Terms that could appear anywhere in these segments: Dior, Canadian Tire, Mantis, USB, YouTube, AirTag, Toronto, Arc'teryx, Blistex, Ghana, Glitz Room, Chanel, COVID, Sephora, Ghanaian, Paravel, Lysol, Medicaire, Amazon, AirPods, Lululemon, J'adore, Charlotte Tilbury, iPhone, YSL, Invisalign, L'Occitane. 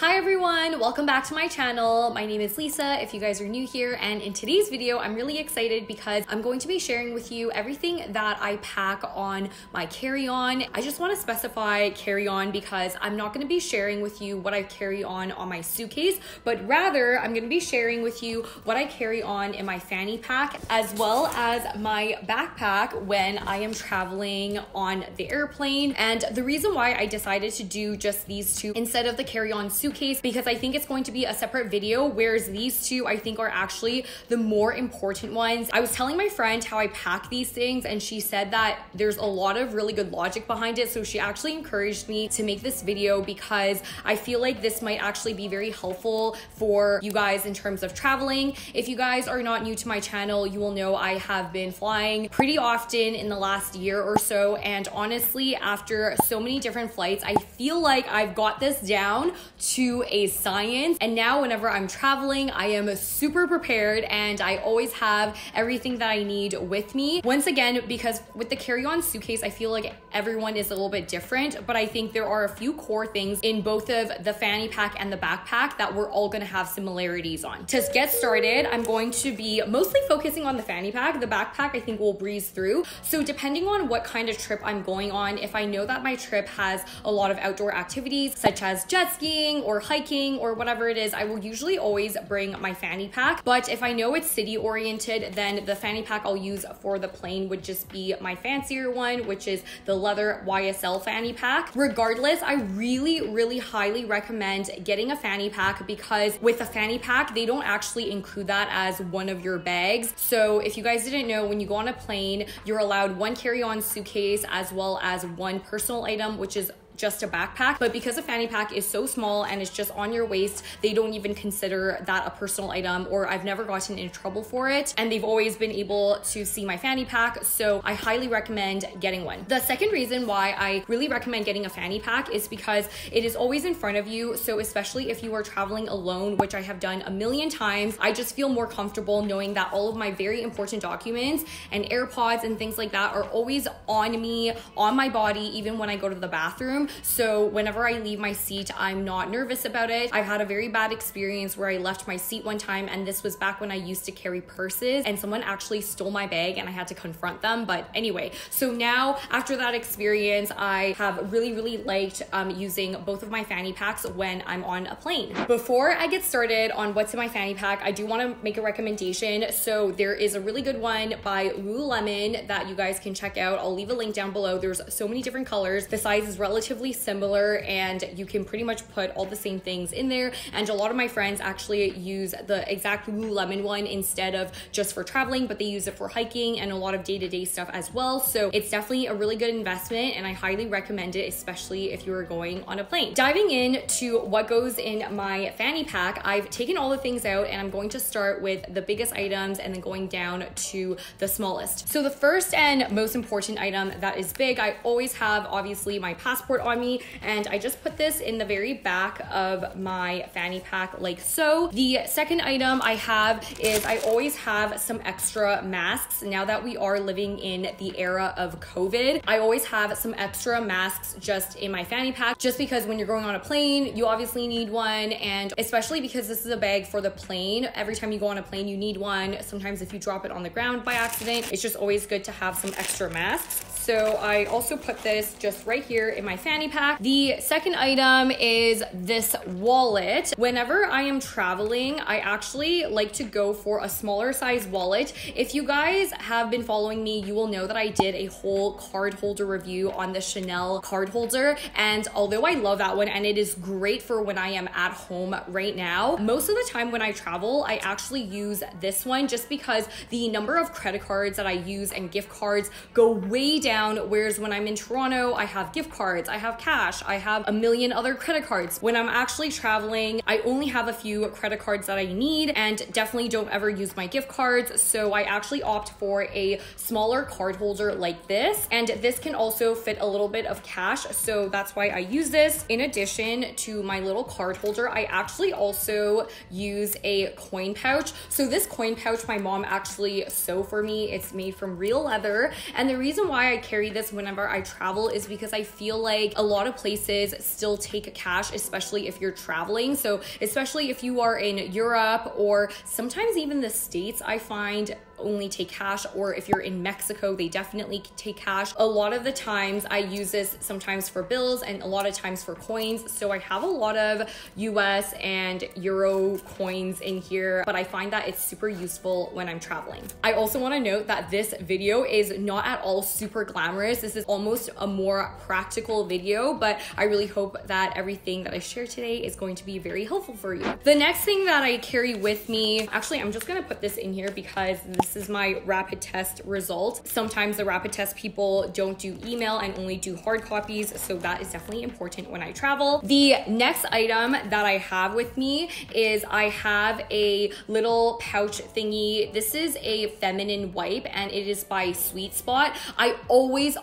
Hi everyone, welcome back to my channel. My name is Lisa, if you guys are new here, and in today's video, I'm really excited because I'm going to be sharing with you everything that I pack on my carry-on. I just wanna specify carry-on because I'm not gonna be sharing with you what I carry on my suitcase, but rather I'm gonna be sharing with you what I carry on in my fanny pack, as well as my backpack when I am traveling on the airplane. And the reason why I decided to do just these two instead of the carry-on suitcase because I think it's going to be a separate video, whereas these two I think are actually the more important ones. I was telling my friend how I pack these things and she said that there's a lot of really good logic behind it, so she actually encouraged me to make this video because I feel like this might actually be very helpful for you guys in terms of traveling. If you guys are not new to my channel, you will know I have been flying pretty often in the last year or so, and honestly after so many different flights I feel like I've got this down to a science, and now whenever I'm traveling I am super prepared and I always have everything that I need with me. Once again, because with the carry-on suitcase I feel like everyone is a little bit different, but I think there are a few core things in both of the fanny pack and the backpack that we're all gonna have similarities on. To get started, I'm going to be mostly focusing on the fanny pack. The backpack I think we'll breeze through. So depending on what kind of trip I'm going on, if I know that my trip has a lot of outdoor activities such as jet skiing or hiking or whatever it is, I will usually always bring my fanny pack. But if I know it's city oriented, then the fanny pack I'll use for the plane would just be my fancier one, which is the leather YSL fanny pack. Regardless, I really highly recommend getting a fanny pack because with a fanny pack, they don't actually include that as one of your bags. So if you guys didn't know, when you go on a plane, you're allowed one carry-on suitcase as well as one personal item, which is just a backpack, but because a fanny pack is so small and it's just on your waist, they don't even consider that a personal item, or I've never gotten in trouble for it, and they've always been able to see my fanny pack, so I highly recommend getting one. The second reason why I really recommend getting a fanny pack is because it is always in front of you, so especially if you are traveling alone, which I have done a million times, I just feel more comfortable knowing that all of my very important documents and AirPods and things like that are always on me, on my body, even when I go to the bathroom. So whenever I leave my seat, I'm not nervous about it. I've had a very bad experience where I left my seat one time, and this was back when I used to carry purses, and someone actually stole my bag and I had to confront them. But anyway, so now after that experience, I have really liked using both of my fanny packs when I'm on a plane. Before I get started on what's in my fanny pack, I do wanna make a recommendation. So there is a really good one by Lululemon that you guys can check out. I'll leave a link down below. There's so many different colors. The size is relatively similar and you can pretty much put all the same things in there, and a lot of my friends actually use the exact Lululemon one instead of just for traveling, but they use it for hiking and a lot of day-to-day stuff as well. So it's definitely a really good investment and I highly recommend it, especially if you are going on a plane. Diving in to what goes in my fanny pack, I've taken all the things out and I'm going to start with the biggest items and then going down to the smallest. So the first and most important item that is big, I always have obviously my passport on me, and I just put this in the very back of my fanny pack like so. The second item I have is I always have some extra masks. Now that we are living in the era of COVID, I always have some extra masks just in my fanny pack, just because when you're going on a plane, you obviously need one, and especially because this is a bag for the plane. Every time you go on a plane, you need one. Sometimes if you drop it on the ground by accident, it's just always good to have some extra masks. So I also put this just right here in my fanny pack. The second item is this wallet. Whenever I am traveling, I actually like to go for a smaller size wallet. If you guys have been following me, you will know that I did a whole card holder review on the Chanel card holder. And although I love that one and it is great for when I am at home right now, most of the time when I travel, I actually use this one just because the number of credit cards that I use and gift cards go way down. Whereas when I'm in Toronto, I have gift cards, I have cash, I have a million other credit cards. When I'm actually traveling, I only have a few credit cards that I need and definitely don't ever use my gift cards. So I actually opt for a smaller card holder like this. And this can also fit a little bit of cash. So that's why I use this. In addition to my little card holder, I actually also use a coin pouch. So this coin pouch, my mom actually sewed for me. It's made from real leather. And the reason why I carry this whenever I travel is because I feel like like a lot of places still take cash, especially if you're traveling. So especially if you are in Europe, or sometimes even the States, I find only take cash, or if you're in Mexico, they definitely take cash. A lot of the times I use this sometimes for bills and a lot of times for coins. So I have a lot of US and Euro coins in here, but I find that it's super useful when I'm traveling. I also want to note that this video is not at all super glamorous. This is almost a more practical video, but I really hope that everything that I share today is going to be very helpful for you. The next thing that I carry with me, actually, I'm just going to put this in here because this is my rapid test result. Sometimes the rapid test people don't do email and only do hard copies, so that is definitely important when I travel. The next item that I have with me is I have a little pouch thingy. This is a feminine wipe and it is by Sweet Spot. I always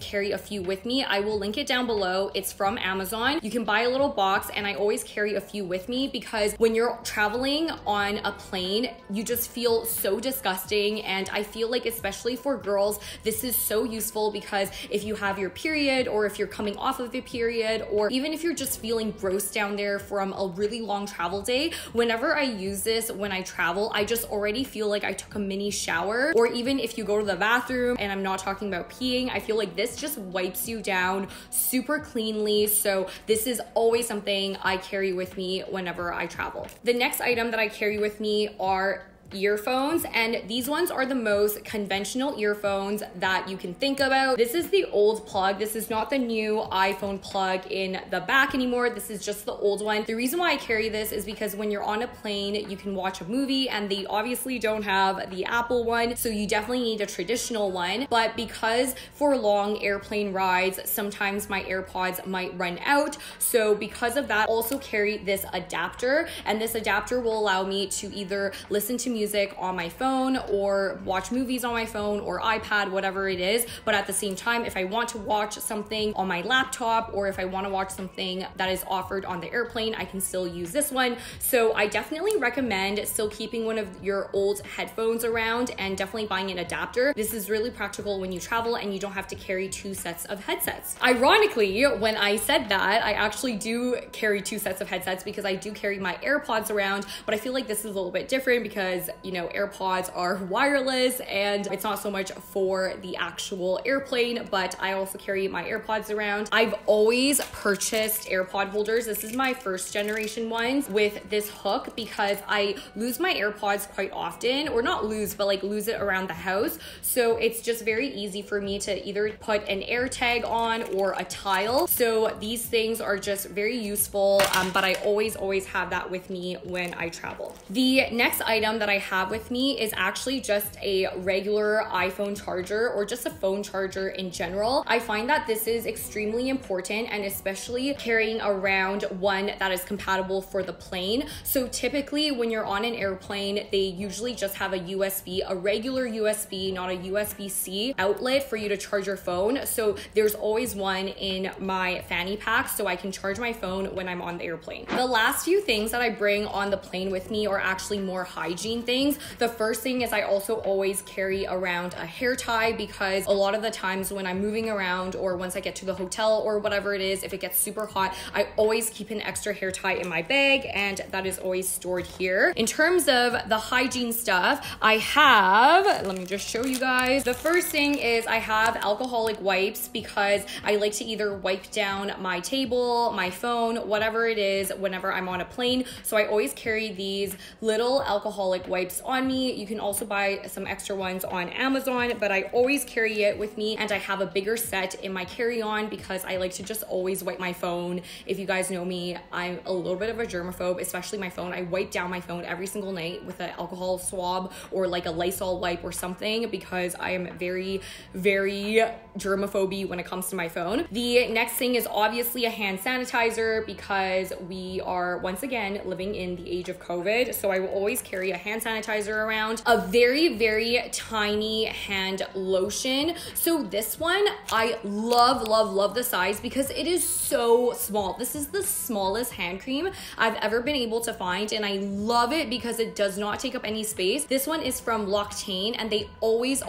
carry a few with me. I will link it down below. It's from Amazon. You can buy a little box, and I always carry a few with me because when you're traveling on a plane, you just feel so disgusting, and I feel like especially for girls, this is so useful because if you have your period, or if you're coming off of a period, or even if you're just feeling gross down there from a really long travel day, whenever I use this when I travel, I just already feel like I took a mini shower. Or even if you go to the bathroom, and I'm not talking about peeing, I feel like this just wipes you down super cleanly. So this is always something I carry with me whenever I travel. The next item that I carry with me are earphones, and these ones are the most conventional earphones that you can think about. This is the old plug. This is not the new iPhone plug in the back anymore. This is just the old one. The reason why I carry this is because when you're on a plane, you can watch a movie, and they obviously don't have the Apple one, so you definitely need a traditional one. But because for long airplane rides, sometimes my AirPods might run out, so because of that, I also carry this adapter, and this adapter will allow me to either listen to music on my phone, or watch movies on my phone or iPad, whatever it is. But at the same time, if I want to watch something on my laptop, or if I want to watch something that is offered on the airplane, I can still use this one. So I definitely recommend still keeping one of your old headphones around and definitely buying an adapter. This is really practical when you travel and you don't have to carry two sets of headsets. Ironically, when I said that, I actually do carry two sets of headsets because I do carry my AirPods around, but I feel like this is a little bit different because you know, AirPods are wireless and it's not so much for the actual airplane, but I also carry my AirPods around. I've always purchased AirPod holders. This is my first generation ones with this hook because I lose my AirPods quite often, or not lose, but like lose it around the house. So it's just very easy for me to either put an AirTag on or a tile. So these things are just very useful, but I always have that with me when I travel. The next item that I have with me is actually just a regular iPhone charger, or just a phone charger in general. I find that this is extremely important, and especially carrying around one that is compatible for the plane. So typically when you're on an airplane, they usually just have a USB, a regular USB, not a USB-C outlet for you to charge your phone. So there's always one in my fanny pack so I can charge my phone when I'm on the airplane. The last few things that I bring on the plane with me are actually more hygiene things. The first thing is I also always carry around a hair tie because a lot of the times when I'm moving around, or once I get to the hotel or whatever it is, if it gets super hot, I always keep an extra hair tie in my bag, and that is always stored here. In terms of the hygiene stuff, I have, let me just show you guys. The first thing is I have alcoholic wipes because I like to either wipe down my table, my phone, whatever it is, whenever I'm on a plane. So I always carry these little alcoholic wipes on me. You can also buy some extra ones on Amazon, but I always carry it with me, and I have a bigger set in my carry-on because I like to just always wipe my phone. If you guys know me, I'm a little bit of a germaphobe, especially my phone. I wipe down my phone every single night with an alcohol swab or like a Lysol wipe or something because I am very germaphobe when it comes to my phone. The next thing is obviously a hand sanitizer because we are once again living in the age of COVID, so I will always carry a hand hand sanitizer around, a very, very tiny hand lotion. So this one, I love, love, love the size because it is so small. This is the smallest hand cream I've ever been able to find, and I love it because it does not take up any space. This one is from L'Occitane, and they always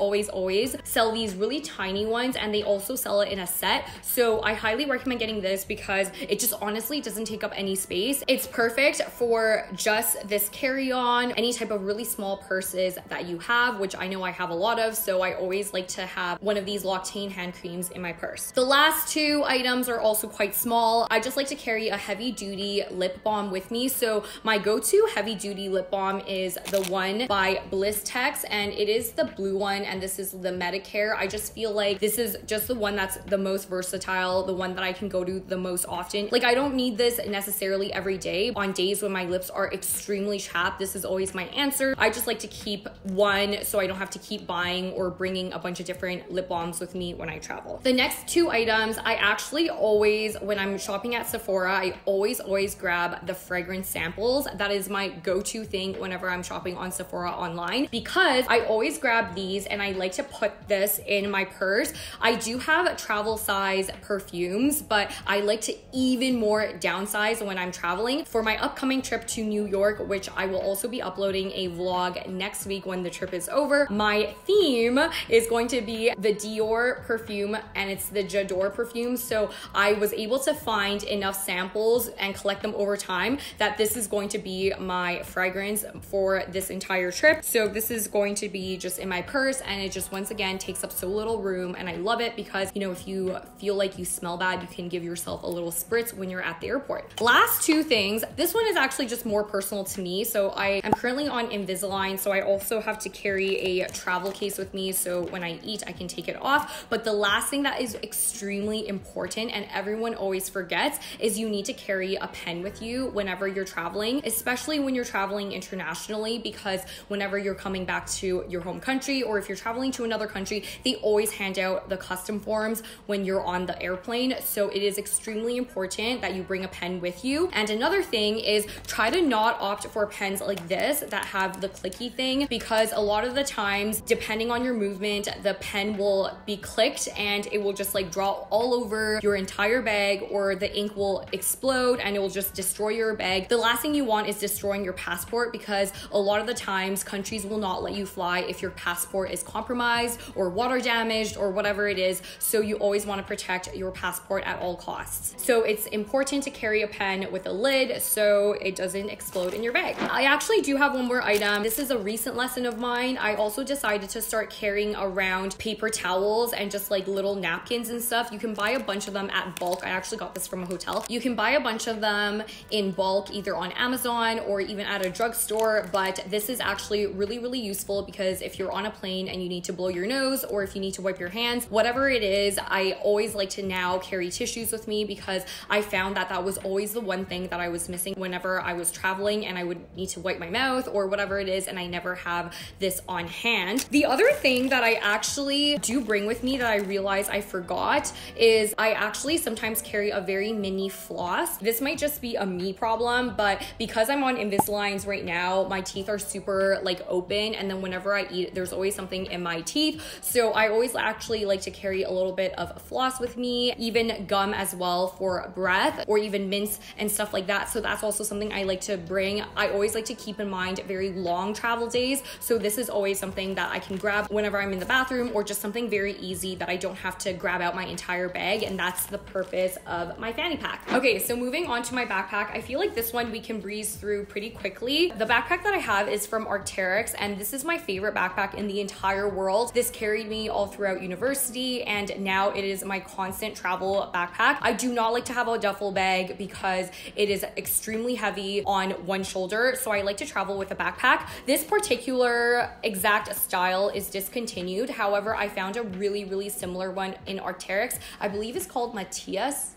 sell these really tiny ones, and they also sell it in a set. So I highly recommend getting this because it just honestly doesn't take up any space. It's perfect for just this carry-on, any type of really small purses that you have, which I know I have a lot of, so I always like to have one of these L'Occitane hand creams in my purse. The last two items are also quite small. I just like to carry a heavy-duty lip balm with me, so my go-to heavy-duty lip balm is the one by Blistex, and it is the blue one, and this is the Medicaire. I just feel like this is just the one that's the most versatile, the one that I can go to the most often. Like, I don't need this necessarily every day. On days when my lips are extremely chapped, this is always my answer. I just like to keep one so I don't have to keep buying or bringing a bunch of different lip balms with me when I travel. The next two items, I actually always, when I'm shopping at Sephora, I always grab the fragrance samples. That is my go-to thing whenever I'm shopping on Sephora online, because I always grab these and I like to put this in my purse. I do have travel size perfumes, but I like to even more downsize when I'm traveling. For my upcoming trip to New York, which I will also be uploading a vlog next week when the trip is over, my theme is going to be the Dior perfume, and it's the J'adore perfume. So I was able to find enough samples and collect them over time that this is going to be my fragrance for this entire trip. So this is going to be just in my purse, and it just once again takes up so little room, and I love it because, you know, if you feel like you smell bad, you can give yourself a little spritz when you're at the airport. Last two things. This one is actually just more personal to me. So I am currently on Invisalign, so I also have to carry a travel case with me, so when I eat, I can take it off. But the last thing that is extremely important and everyone always forgets is you need to carry a pen with you whenever you're traveling, especially when you're traveling internationally, because whenever you're coming back to your home country, or if you're traveling to another country, they always hand out the custom forms when you're on the airplane. So it is extremely important that you bring a pen with you. And another thing is, try to not opt for pens like this that have the clicky thing, because a lot of the times, depending on your movement, the pen will be clicked and it will just like draw all over your entire bag, or the ink will explode and it will just destroy your bag. The last thing you want is destroying your passport, because a lot of the times countries will not let you fly if your passport is compromised or water damaged or whatever it is. So you always want to protect your passport at all costs. So it's important to carry a pen with a lid so it doesn't explode in your bag. I actually do have one more item. This is a recent lesson of mine. I also decided to start carrying around paper towels and just like little napkins and stuff. You can buy a bunch of them at bulk. I actually got this from a hotel. You can buy a bunch of them in bulk, either on Amazon or even at a drugstore, but this is actually really, really useful because if you're on a plane and you need to blow your nose, or if you need to wipe your hands, whatever it is, I always like to now carry tissues with me, because I found that that was always the one thing that I was missing whenever I was traveling and I would need to wipe my mouth or whatever it is, and I never have this on hand. The other thing that I actually do bring with me that I realized I forgot is I actually sometimes carry a very mini floss. This might just be a me problem, but because I'm on Invisaligns right now, my teeth are super like open, and then whenever I eat, there's always something in my teeth. So I always actually like to carry a little bit of floss with me, even gum as well for breath, or even mints and stuff like that. So that's also something I like to bring. I always like to keep in mind very long travel days, so this is always something that I can grab whenever I'm in the bathroom, or just something very easy that I don't have to grab out my entire bag, and that's the purpose of my fanny pack. Okay, so moving on to my backpack. I feel like this one we can breeze through pretty quickly. The backpack that I have is from Arc'teryx, and this is my favorite backpack in the entire world. This carried me all throughout university, and now it is my constant travel backpack. I do not like to have a duffel bag because it is extremely heavy on one shoulder, so I like to travel with a backpack. This particular exact style is discontinued. However, I found a really, really similar one in Arc'teryx. I believe it's called Mantis.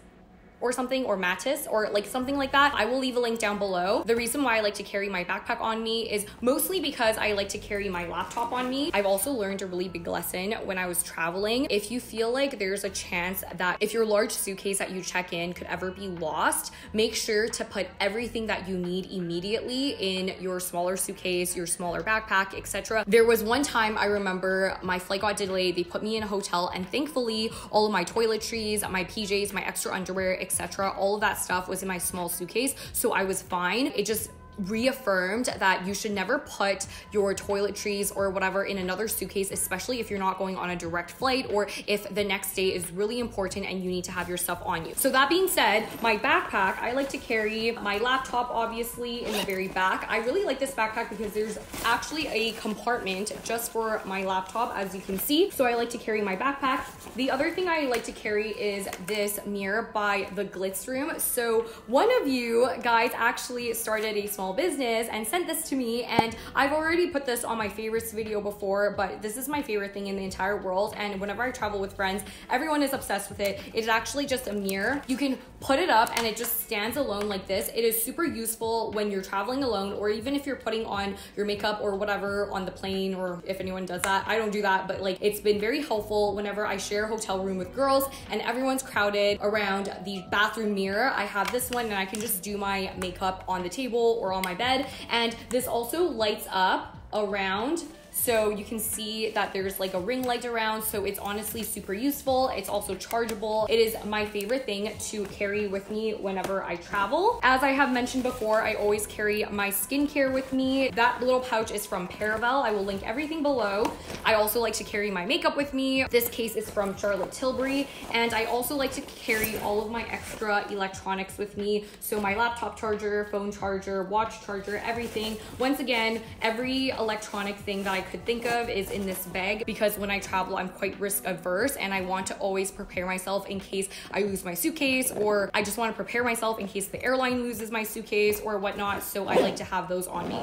or something, or Mantis, or like something like that. I will leave a link down below. The reason why I like to carry my backpack on me is mostly because I like to carry my laptop on me. I've also learned a really big lesson when I was traveling. If you feel like there's a chance that if your large suitcase that you check in could ever be lost, make sure to put everything that you need immediately in your smaller suitcase, your smaller backpack, etc. There was one time I remember my flight got delayed. They put me in a hotel, and thankfully all of my toiletries, my PJs, my extra underwear, etc., all of that stuff was in my small suitcase, so I was fine. It just reaffirmed that you should never put your toiletries or whatever in another suitcase, especially if you're not going on a direct flight or if the next day is really important and you need to have your stuff on you. So that being said, my backpack, I like to carry my laptop obviously in the very back. I really like this backpack because there's actually a compartment just for my laptop, as you can see. So I like to carry my backpack. The other thing I like to carry is this mirror by the Glitz Room. So one of you guys actually started a small business and sent this to me, and I've already put this on my favorites video before, but this is my favorite thing in the entire world, and whenever I travel with friends, everyone is obsessed with it. It's actually just a mirror. You can put it up and it just stands alone like this. It is super useful when you're traveling alone, or even if you're putting on your makeup or whatever on the plane, or if anyone does that. I don't do that, but like, it's been very helpful whenever I share a hotel room with girls and everyone's crowded around the bathroom mirror. I have this one and I can just do my makeup on the table or on my bed, and this also lights up around, so you can see that there's like a ring light around. So it's honestly super useful. It's also chargeable. It is my favorite thing to carry with me whenever I travel. As I have mentioned before, I always carry my skincare with me. That little pouch is from Paravel. I will link everything below. I also like to carry my makeup with me. This case is from Charlotte Tilbury, and I also like to carry all of my extra electronics with me. So my laptop charger, phone charger, watch charger, everything. Once again, every electronic thing that I could think of is in this bag, because when I travel, I'm quite risk averse and I want to always prepare myself in case I lose my suitcase, or I just want to prepare myself in case the airline loses my suitcase or whatnot. So I like to have those on me.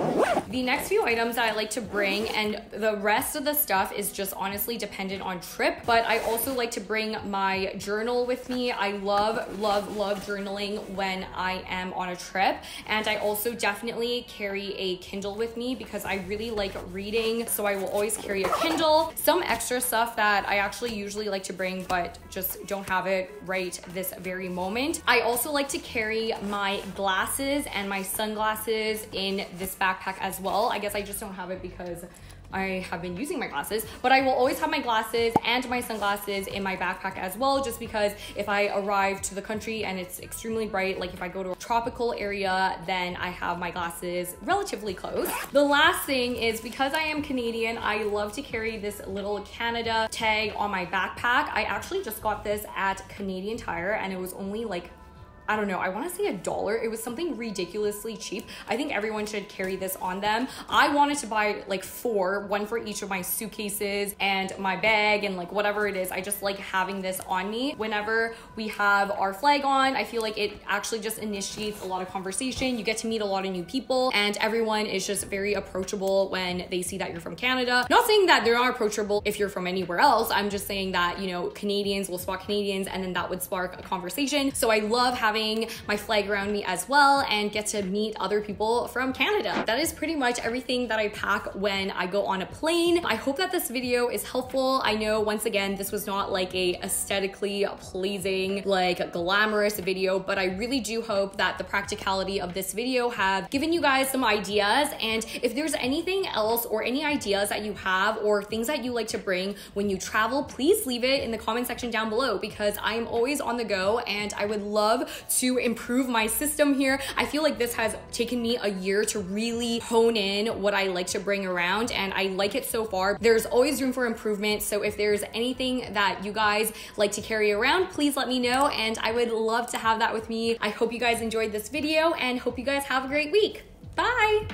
The next few items that I like to bring, and the rest of the stuff is just honestly dependent on trip, but I also like to bring my journal with me. I love, love, love journaling when I am on a trip, and I also definitely carry a Kindle with me because I really like reading. So I will always carry a Kindle. Some extra stuff that I actually usually like to bring but just don't have it right this very moment. I also like to carry my glasses and my sunglasses in this backpack as well. I guess I just don't have it because I have been using my glasses, but I will always have my glasses and my sunglasses in my backpack as well, just because if I arrive to the country and it's extremely bright, like if I go to a tropical area, then I have my glasses relatively close. The last thing is, because I am Canadian, I love to carry this little Canada tag on my backpack. I actually just got this at Canadian Tire, and it was only like, I don't know, I want to say $1. It was something ridiculously cheap. I think everyone should carry this on them. I wanted to buy like 4, one for each of my suitcases and my bag and like whatever it is. I just like having this on me. Whenever we have our flag on, I feel like it actually just initiates a lot of conversation. You get to meet a lot of new people, and everyone is just very approachable when they see that you're from Canada. Not saying that they're not approachable if you're from anywhere else. I'm just saying that, you know, Canadians will spot Canadians, and then that would spark a conversation. So I love having my flag around me as well, and get to meet other people from Canada. That is pretty much everything that I pack when I go on a plane. I hope that this video is helpful. I know, once again, this was not like a aesthetically pleasing, like glamorous video, but I really do hope that the practicality of this video have given you guys some ideas. And if there's anything else or any ideas that you have or things that you like to bring when you travel, please leave it in the comment section down below, because I am always on the go and I would love to improve my system here. I feel like this has taken me a year to really hone in what I like to bring around, and I like it so far. There's always room for improvement, so if there's anything that you guys like to carry around, please let me know, and I would love to have that with me. I hope you guys enjoyed this video, and hope you guys have a great week. Bye!